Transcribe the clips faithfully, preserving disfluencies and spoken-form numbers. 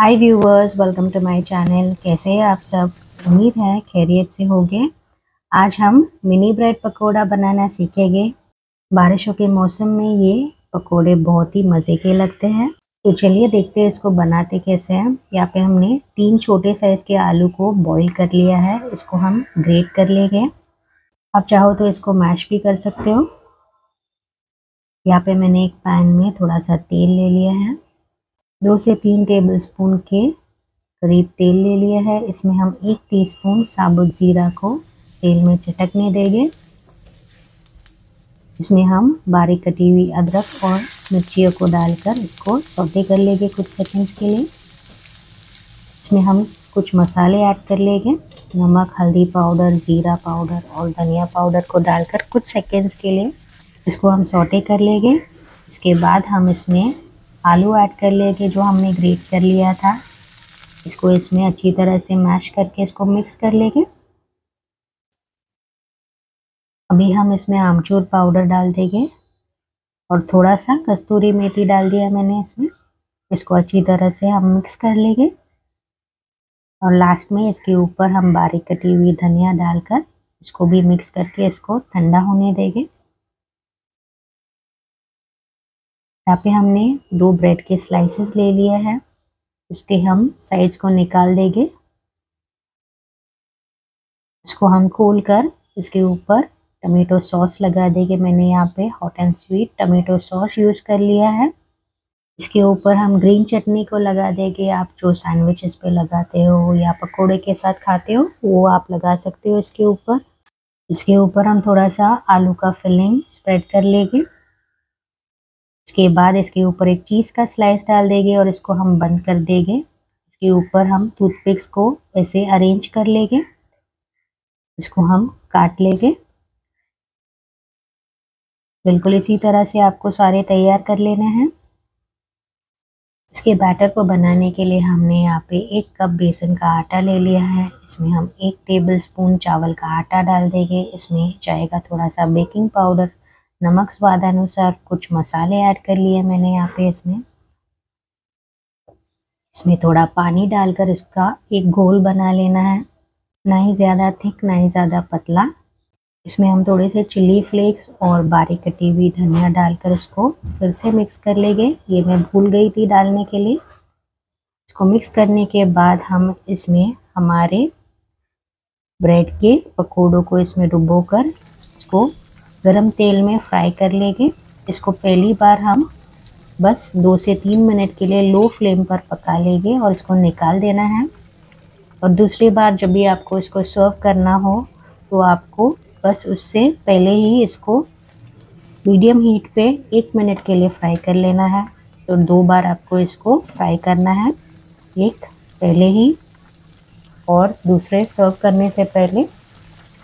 Hi viewers, welcome to my channel. कैसे हैं आप सब? उम्मीद है खैरियत से होंगे। आज हम मिनी ब्रेड पकोड़ा बनाना सीखेंगे। बारिशों के मौसम में ये पकोड़े बहुत ही मज़े के लगते हैं। तो चलिए देखते हैं इसको बनाते कैसे हैं। यहाँ पे हमने तीन छोटे साइज़ के आलू को बॉईल कर लिया है। इसको हम ग्रेट कर लेंगे। आप चाहो तो इसको मैश भी कर सकते हो। यहाँ पर मैंने एक पैन में थोड़ा सा तेल ले लिया है। दो से तीन टेबलस्पून के करीब तेल ले लिया है। इसमें हम एक टीस्पून साबुत ज़ीरा को तेल में चटकने देंगे। इसमें हम बारीक कटी हुई अदरक और मिर्चियों को डालकर इसको सौते कर लेंगे कुछ सेकंड्स के लिए। इसमें हम कुछ मसाले ऐड कर लेंगे। नमक, हल्दी पाउडर, ज़ीरा पाउडर और धनिया पाउडर को डालकर कुछ सेकंड्स के लिए इसको हम सौते कर लेंगे। इसके बाद हम इसमें आलू ऐड कर लेंगे जो हमने ग्रेट कर लिया था। इसको इसमें अच्छी तरह से मैश करके इसको मिक्स कर लेंगे। अभी हम इसमें आमचूर पाउडर डाल देंगे और थोड़ा सा कस्तूरी मेथी डाल दिया मैंने इसमें। इसको अच्छी तरह से हम मिक्स कर लेंगे और लास्ट में इसके ऊपर हम बारीक कटी हुई धनिया डालकर इसको भी मिक्स करके इसको ठंडा होने देंगे। यहाँ पे हमने दो ब्रेड के स्लाइसेस ले लिए हैं। इसके हम साइड्स को निकाल देंगे। इसको हम खोल कर इसके ऊपर टमेटो सॉस लगा देंगे। मैंने यहाँ पे hot and sweet tomato sauce use कर लिया है। इसके ऊपर हम ग्रीन चटनी को लगा देंगे। आप जो सैंडविचेस पे लगाते हो या पकोड़े के साथ खाते हो वो आप लगा सकते हो इसके ऊपर। इसके ऊपर हम थोड़ा सा आलू का फिलिंग स्प्रेड कर लेंगे। इसके बाद इसके ऊपर एक चीज़ का स्लाइस डाल देंगे और इसको हम बंद कर देंगे। इसके ऊपर हम टूथपिक्स को ऐसे अरेंज कर लेंगे। इसको हम काट लेंगे। बिल्कुल इसी तरह से आपको सारे तैयार कर लेने हैं। इसके बैटर को बनाने के लिए हमने यहाँ पे एक कप बेसन का आटा ले लिया है। इसमें हम एक टेबलस्पून चावल का आटा डाल देंगे। इसमें चाय का थोड़ा सा बेकिंग पाउडर, नमक स्वाद अनुसार, कुछ मसाले ऐड कर लिए मैंने यहाँ पे। इसमें इसमें थोड़ा पानी डालकर इसका एक घोल बना लेना है। ना ही ज़्यादा थिक ना ही ज़्यादा पतला। इसमें हम थोड़े से चिली फ्लेक्स और बारीक कटी हुई धनिया डालकर इसको फिर से मिक्स कर लेंगे। ये मैं भूल गई थी डालने के लिए। इसको मिक्स करने के बाद हम इसमें हमारे ब्रेड के पकोड़ों को इसमें डुबो कर इसको गरम तेल में फ्राई कर लेंगे। इसको पहली बार हम बस दो से तीन मिनट के लिए लो फ्लेम पर पका लेंगे और इसको निकाल देना है। और दूसरी बार जब भी आपको इसको सर्व करना हो तो आपको बस उससे पहले ही इसको मीडियम हीट पे एक मिनट के लिए फ्राई कर लेना है। तो दो बार आपको इसको फ्राई करना है, एक पहले ही और दूसरे सर्व करने से पहले।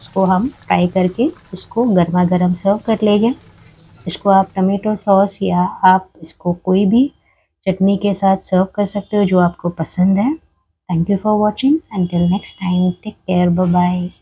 इसको हम फ्राई करके इसको गर्मा गर्म सर्व कर लेंगे। इसको आप टमेटो सॉस या आप इसको कोई भी चटनी के साथ सर्व कर सकते हो जो आपको पसंद है। Thank you for watching. Until next time, take care, bye bye.